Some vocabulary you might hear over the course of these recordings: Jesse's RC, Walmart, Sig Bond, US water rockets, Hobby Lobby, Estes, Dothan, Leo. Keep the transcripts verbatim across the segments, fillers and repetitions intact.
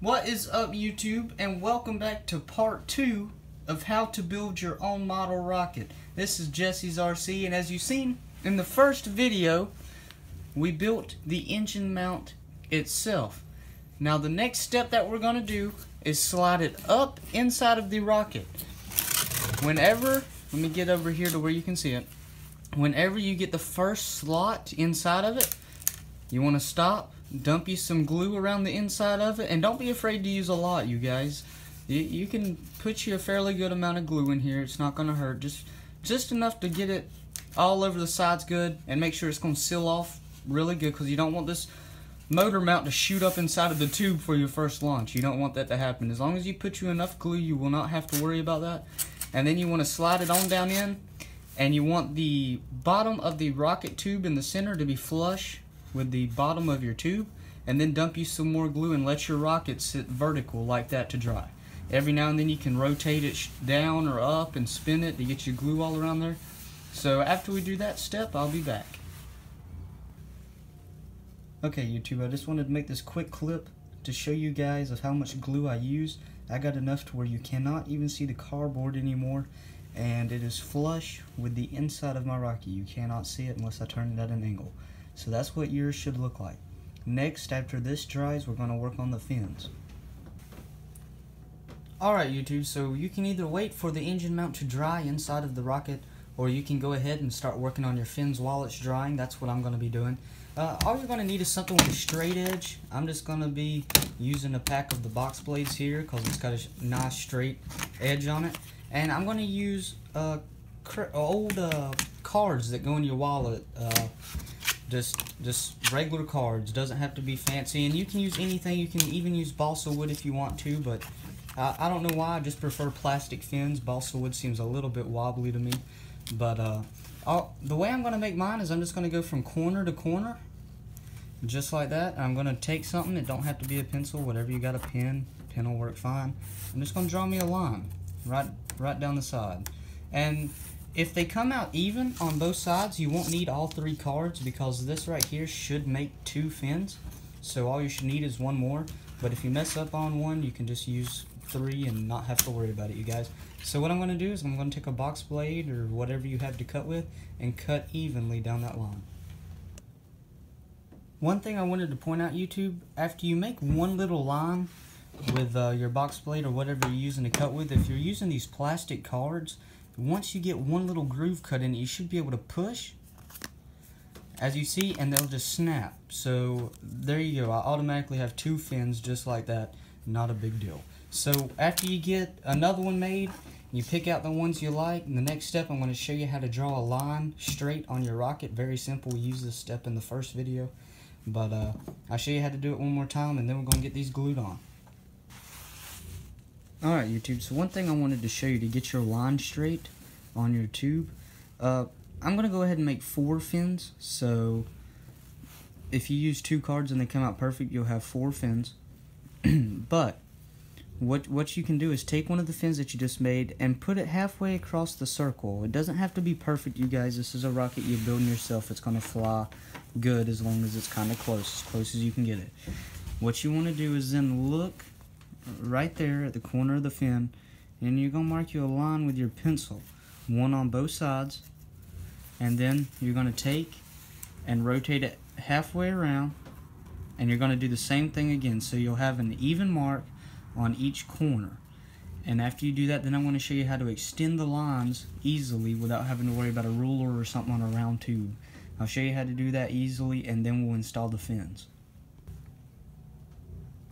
What is up, YouTube, and welcome back to part two of how to build your own model rocket. This is Jesse's R C, and as you've seen in the first video, we built the engine mount itself. Now the next step that we're going to do is slide it up inside of the rocket. Whenever, let me get over here to where you can see it, whenever you get the first slot inside of it, you want to stop, dump you some glue around the inside of it, and don't be afraid to use a lot, you guys. You, you can put you a fairly good amount of glue in here. It's not going to hurt. Just, just enough to get it all over the sides good, and make sure it's going to seal off really good, because you don't want this motor mount to shoot up inside of the tube for your first launch. You don't want that to happen. As long as you put you enough glue, you will not have to worry about that. And then you want to slide it on down in, and you want the bottom of the rocket tube in the center to be flush with the bottom of your tube, and then dump you some more glue and let your rocket sit vertical like that to dry. Every now and then you can rotate it down or up and spin it to get your glue all around there. So after we do that step, I'll be back. Okay, YouTube, I just wanted to make this quick clip to show you guys of how much glue I use. I got enough to where you cannot even see the cardboard anymore, and it is flush with the inside of my rocket. You cannot see it unless I turn it at an angle. So that's what yours should look like. Next, after this dries, we're going to work on the fins. Alright, YouTube, so you can either wait for the engine mount to dry inside of the rocket, or you can go ahead and start working on your fins while it's drying. That's what I'm going to be doing. Uh, all you're going to need is something with a straight edge. I'm just going to be using a pack of the box blades here because it's got a nice straight edge on it. And I'm going to use uh, cr old uh, cards that go in your wallet. Uh, Just, just regular cards. Doesn't have to be fancy, and you can use anything. You can even use balsa wood if you want to, but uh, I don't know why. I just prefer plastic fins. Balsa wood seems a little bit wobbly to me, but uh, I'll, the way I'm going to make mine is I'm just going to go from corner to corner, just like that. I'm going to take something. It don't have to be a pencil. Whatever you got, a pen, pen will work fine. I'm just going to draw me a line right, right down the side, and if they come out even on both sides, you won't need all three cards because this right here should make two fins. So all you should need is one more. But if you mess up on one, you can just use three and not have to worry about it, you guys. So what I'm going to do is I'm going to take a box blade or whatever you have to cut with and cut evenly down that line. One thing I wanted to point out, YouTube, after you make one little line with uh, your box blade or whatever you're using to cut with, if you're using these plastic cards, once you get one little groove cut in, you should be able to push, as you see, and they'll just snap. So there you go. I automatically have two fins just like that. Not a big deal. So after you get another one made, you pick out the ones you like. And the next step, I'm going to show you how to draw a line straight on your rocket. Very simple. We used this step in the first video. But uh, I'll show you how to do it one more time, and then we're going to get these glued on. Alright, YouTube, so one thing I wanted to show you to get your line straight on your tube, uh, I'm going to go ahead and make four fins. So if you use two cards and they come out perfect, you'll have four fins. But what, what you can do is take one of the fins that you just made and put it halfway across the circle. It doesn't have to be perfect, you guys. This is a rocket you're building yourself. It's going to fly good as long as it's kind of close, as close as you can get it. What you want to do is then look right there at the corner of the fin, and you're going to mark your line with your pencil, one on both sides, and then you're going to take and rotate it halfway around, and you're going to do the same thing again, so you'll have an even mark on each corner. And after you do that, then I want to show you how to extend the lines easily without having to worry about a ruler or something on a round tube. I'll show you how to do that easily, and then we'll install the fins.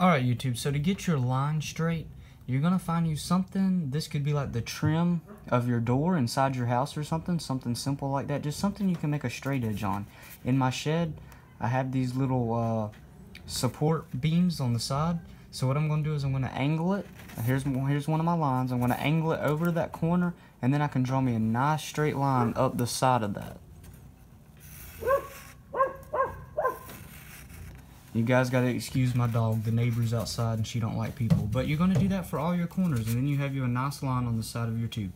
Alright, YouTube, so to get your line straight, you're going to find you something. This could be like the trim of your door inside your house or something, something simple like that. Just something you can make a straight edge on. In my shed, I have these little uh, support beams on the side. So what I'm going to do is I'm going to angle it. Here's, here's one of my lines. I'm going to angle it over that corner, and then I can draw me a nice straight line up the side of that. You guys gotta excuse my dog, the neighbor's outside and she don't like people. But you're gonna do that for all your corners, and then you have your nice line on the side of your tube.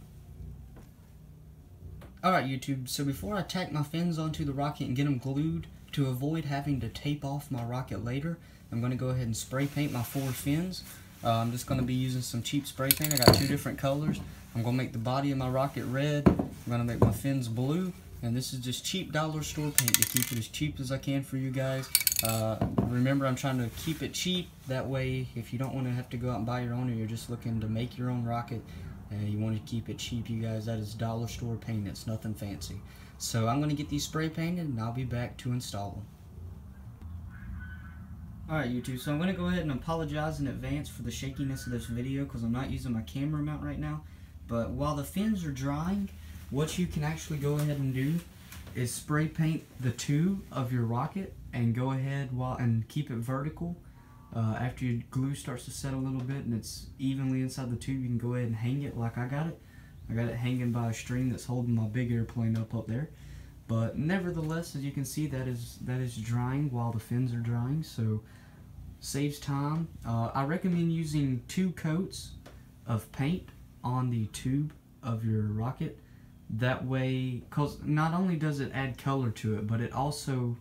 Alright, YouTube, so before I tack my fins onto the rocket and get them glued, To avoid having to tape off my rocket later, I'm going to go ahead and spray paint my four fins. Uh, I'm just going to be using some cheap spray paint. I got two different colors. I'm going to make the body of my rocket red. I'm going to make my fins blue. And this is just cheap dollar store paint to keep it as cheap as I can for you guys. Uh, remember, I'm trying to keep it cheap. That way, if you don't want to have to go out and buy your own, or you're just looking to make your own rocket, and uh, you want to keep it cheap, you guys, that is dollar store paint. It's nothing fancy. So I'm going to get these spray painted, and I'll be back to install them. Alright YouTube, so I'm going to go ahead and apologize in advance for the shakiness of this video because I'm not using my camera mount right now. But while the fins are drying, what you can actually go ahead and do is spray paint the tube of your rocket and go ahead while and keep it vertical. Uh, after your glue starts to set a little bit and it's evenly inside the tube, you can go ahead and hang it like I got it. I got it hanging by a string that's holding my big airplane up up there. But nevertheless, as you can see, that is that is drying while the fins are drying, so saves time. Uh, I recommend using two coats of paint on the tube of your rocket. That way, cause not only does it add color to it, but it also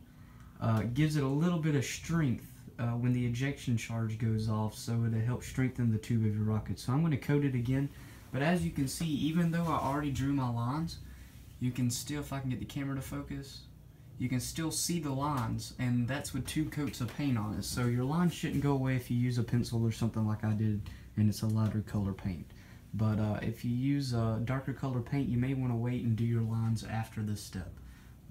uh, gives it a little bit of strength uh, when the ejection charge goes off, so it'll help strengthen the tube of your rocket. So I'm going to coat it again, but as you can see, even though I already drew my lines, you can still, if I can get the camera to focus, you can still see the lines, and that's with two coats of paint on it. So your lines shouldn't go away if you use a pencil or something like I did, and it's a lighter color paint. But uh, if you use a uh, darker color paint, you may want to wait and do your lines after this step.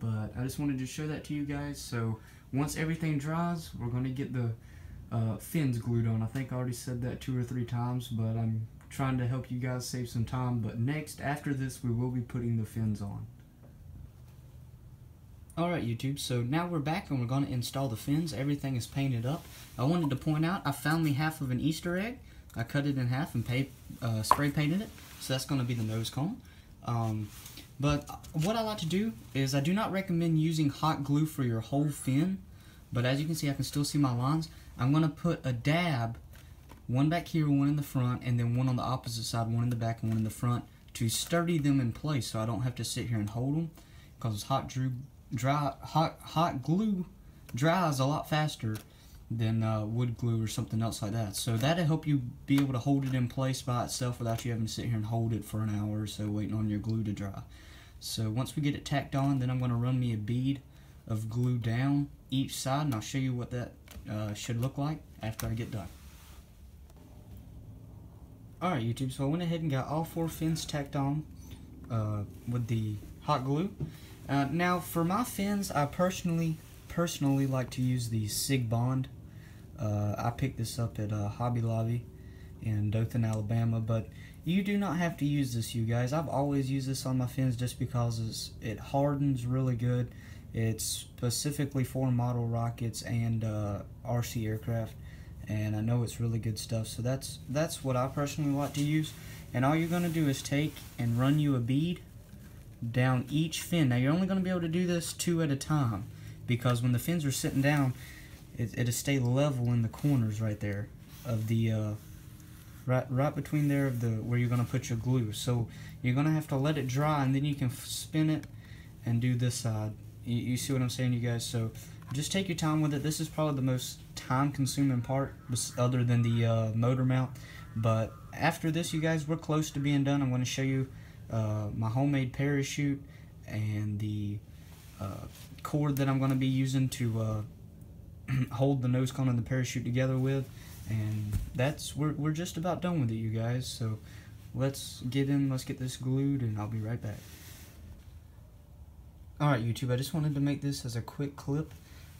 But I just wanted to show that to you guys. So once everything dries, we're going to get the uh, fins glued on. I think I already said that two or three times, but I'm trying to help you guys save some time. But next, after this, we will be putting the fins on. Alright YouTube, so now we're back and we're going to install the fins. Everything is painted up. I wanted to point out, I found me half of an Easter egg. I cut it in half and paid, uh, spray painted it, so that's going to be the nose cone. Um, but what I like to do is I do not recommend using hot glue for your whole fin, but as you can see, I can still see my lines. I'm going to put a dab, one back here, one in the front, and then one on the opposite side, one in the back and one in the front, to sturdy them in place so I don't have to sit here and hold them, because hot, drew, dry, hot, hot glue dries a lot faster than uh, wood glue or something else like that. So that'll help you be able to hold it in place by itself without you having to sit here and hold it for an hour or so waiting on your glue to dry. So once we get it tacked on, then I'm gonna run me a bead of glue down each side, and I'll show you what that uh, should look like after I get done. Alright YouTube, so I went ahead and got all four fins tacked on uh, with the hot glue. Uh, now for my fins, I personally personally like to use the Sig Bond. Uh, I picked this up at uh, Hobby Lobby in Dothan, Alabama, but you do not have to use this, you guys. I've always used this on my fins just because it's, it hardens really good. It's specifically for model rockets and uh, R C aircraft, and I know it's really good stuff. So that's, that's what I personally like to use. And all you're going to do is take and run you a bead down each fin. Now you're only going to be able to do this two at a time, because when the fins are sitting down, it, it'll stay level in the corners right there of the uh, right right between there of the where you're gonna put your glue. So you're gonna have to let it dry, and then you can spin it and do this side. You, you see what I'm saying, you guys? So just take your time with it. This is probably the most time-consuming part, other than the uh, motor mount. But after this, you guys, we're close to being done. I'm gonna show you uh, my homemade parachute and the Uh, cord that I'm going to be using to uh, hold the nose cone and the parachute together with, and that's we're, we're just about done with it, you guys. So let's get in, let's get this glued, and I'll be right back. Alright YouTube, I just wanted to make this as a quick clip.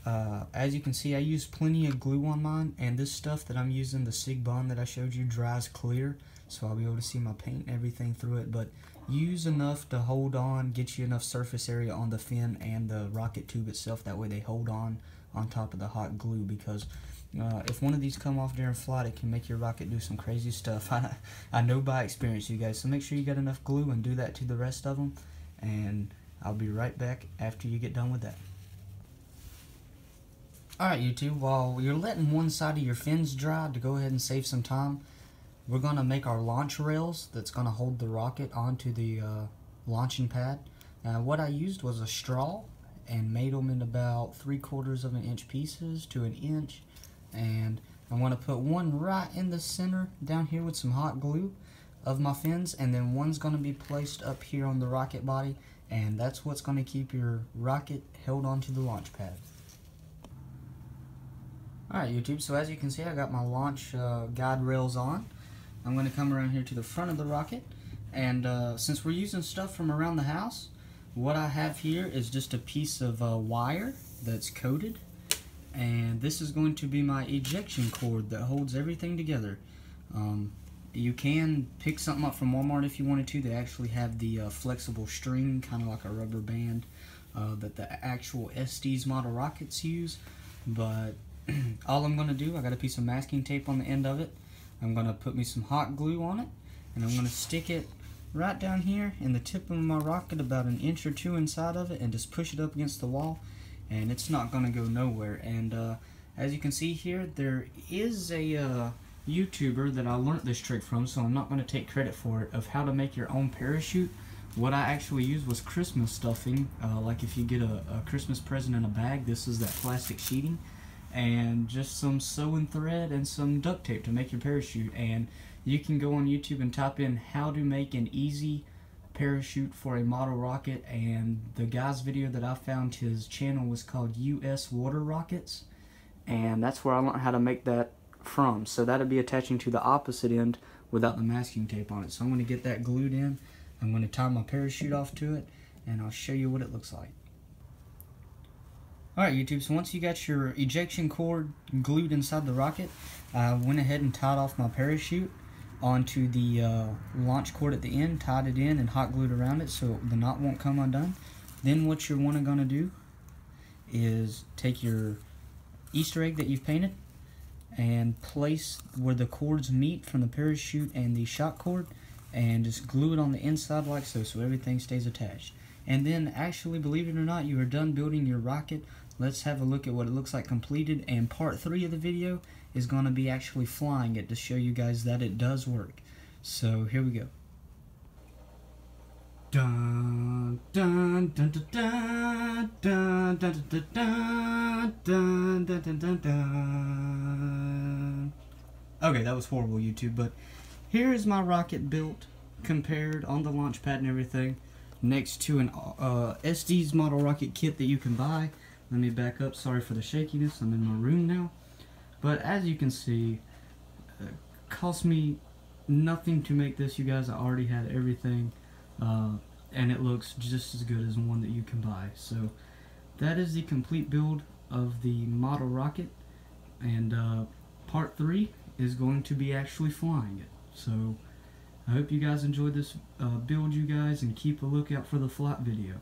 Uh, as you can see, I used plenty of glue on mine, and this stuff that I'm using, the Sig Bond that I showed you, dries clear, so I'll be able to see my paint and everything through it. But use enough to hold on, get you enough surface area on the fin and the rocket tube itself, that way they hold on on top of the hot glue, because uh, if one of these come off during flight, it can make your rocket do some crazy stuff. I, I know by experience, you guys. So make sure you got enough glue and do that to the rest of them, and I'll be right back after you get done with that. Alright YouTube, while you're letting one side of your fins dry to go ahead and save some time, we're going to make our launch rails that's going to hold the rocket onto the uh, launching pad. Now what I used was a straw and made them in about three quarters of an inch pieces to an inch. And I'm going to put one right in the center down here with some hot glue of my fins, and then one's going to be placed up here on the rocket body, and that's what's going to keep your rocket held onto the launch pad. Alright YouTube, so as you can see, I got my launch uh, guide rails on. I'm going to come around here to the front of the rocket, and uh, since we're using stuff from around the house, what I have here is just a piece of uh, wire that's coated, and this is going to be my ejection cord that holds everything together. Um, you can pick something up from Walmart if you wanted to. They actually have the uh, flexible string, kind of like a rubber band, uh, that the actual Estes model rockets use. But all I'm going to do, I got a piece of masking tape on the end of it. I'm going to put me some hot glue on it, and I'm going to stick it right down here in the tip of my rocket, about an inch or two inside of it, and just push it up against the wall, and it's not going to go nowhere. And uh, as you can see here, there is a uh, YouTuber that I learned this trick from, so I'm not going to take credit for it, of how to make your own parachute. What I actually used was Christmas stuffing, uh, like if you get a, a Christmas present in a bag, this is that plastic sheeting, and just some sewing thread and some duct tape to make your parachute. And you can go on YouTube and type in how to make an easy parachute for a model rocket, and the guy's video that I found, his channel was called U S Water Rockets, and that's where I learned how to make that from. So that'll be attaching to the opposite end without the masking tape on it. So I'm going to get that glued in, I'm going to tie my parachute off to it, and I'll show you what it looks like. Alright YouTube, so once you got your ejection cord glued inside the rocket, I went ahead and tied off my parachute onto the uh, launch cord at the end, tied it in and hot glued around it so the knot won't come undone. Then what you're wanna gonna do is take your Easter egg that you've painted and place where the cords meet from the parachute and the shot cord, and just glue it on the inside like so, so everything stays attached. And then, actually, believe it or not, you are done building your rocket. Let's have a look at what it looks like completed, and part three of the video is going to be actually flying it to show you guys that it does work. So here we go. Dun dun dun dun dun dun dun dun dun dun dun dun. Okay, that was horrible, YouTube, but here is my rocket built, compared on the launch pad and everything, next to an uh, Estes model rocket kit that you can buy. Let me back up, sorry for the shakiness, I'm in my room now. But as you can see, it cost me nothing to make this, you guys. I already had everything, uh, and it looks just as good as one that you can buy. So that is the complete build of the model rocket, and uh, part three is going to be actually flying it. So I hope you guys enjoyed this uh, build, you guys, and keep a lookout for the flight video.